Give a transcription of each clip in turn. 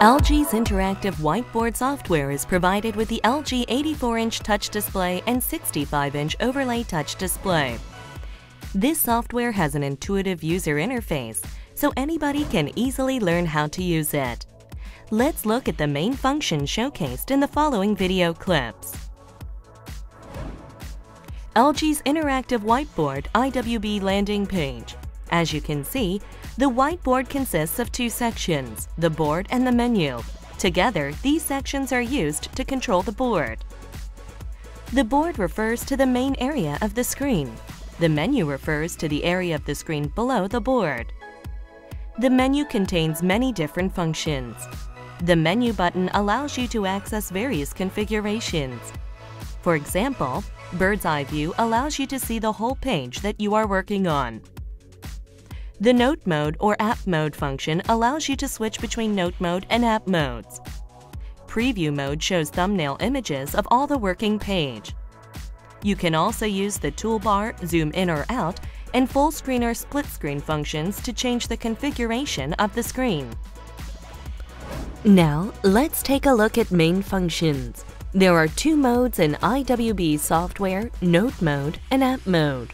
LG's interactive whiteboard software is provided with the LG 84-inch touch display and 65-inch overlay touch display. This software has an intuitive user interface, so anybody can easily learn how to use it. Let's look at the main functions showcased in the following video clips. LG's interactive whiteboard IWB landing page. As you can see, the whiteboard consists of two sections, the board and the menu. Together, these sections are used to control the board. The board refers to the main area of the screen. The menu refers to the area of the screen below the board. The menu contains many different functions. The menu button allows you to access various configurations. For example, bird's eye view allows you to see the whole page that you are working on. The Note Mode or App Mode function allows you to switch between Note Mode and App Modes. Preview Mode shows thumbnail images of all the working page. You can also use the toolbar, zoom in or out, and full screen or split screen functions to change the configuration of the screen. Now, let's take a look at main functions. There are two modes in IWB software, Note Mode and App Mode.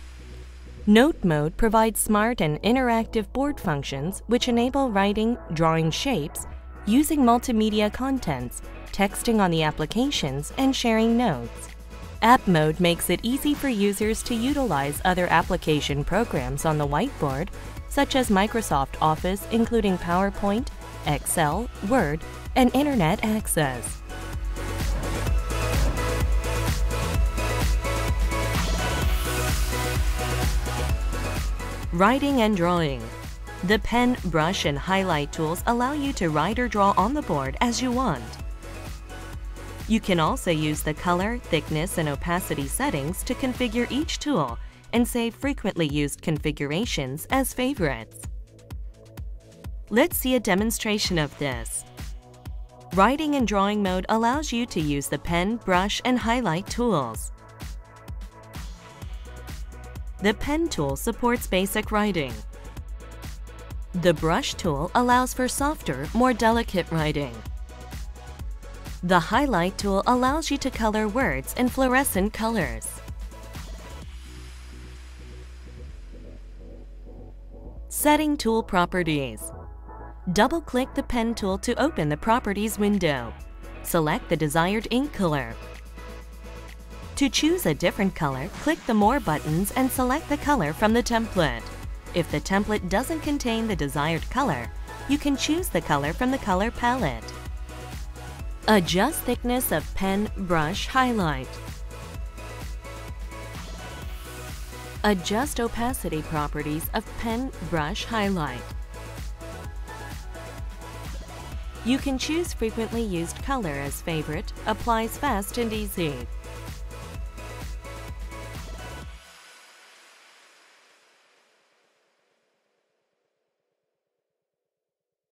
Note Mode provides smart and interactive board functions which enable writing, drawing shapes, using multimedia contents, texting on the applications, and sharing notes. App Mode makes it easy for users to utilize other application programs on the whiteboard, such as Microsoft Office, including PowerPoint, Excel, Word, and Internet access. Writing and drawing. The pen, brush, and highlight tools allow you to write or draw on the board as you want. You can also use the color, thickness, and opacity settings to configure each tool and save frequently used configurations as favorites. Let's see a demonstration of this. Writing and drawing mode allows you to use the pen, brush, and highlight tools. The pen tool supports basic writing. The brush tool allows for softer, more delicate writing. The highlight tool allows you to color words in fluorescent colors. Setting tool properties. Double-click the pen tool to open the properties window. Select the desired ink color. To choose a different color, click the More buttons and select the color from the template. If the template doesn't contain the desired color, you can choose the color from the color palette. Adjust thickness of pen, brush, highlight. Adjust opacity properties of pen, brush, highlight. You can choose frequently used color as favorite. Applies fast and easy.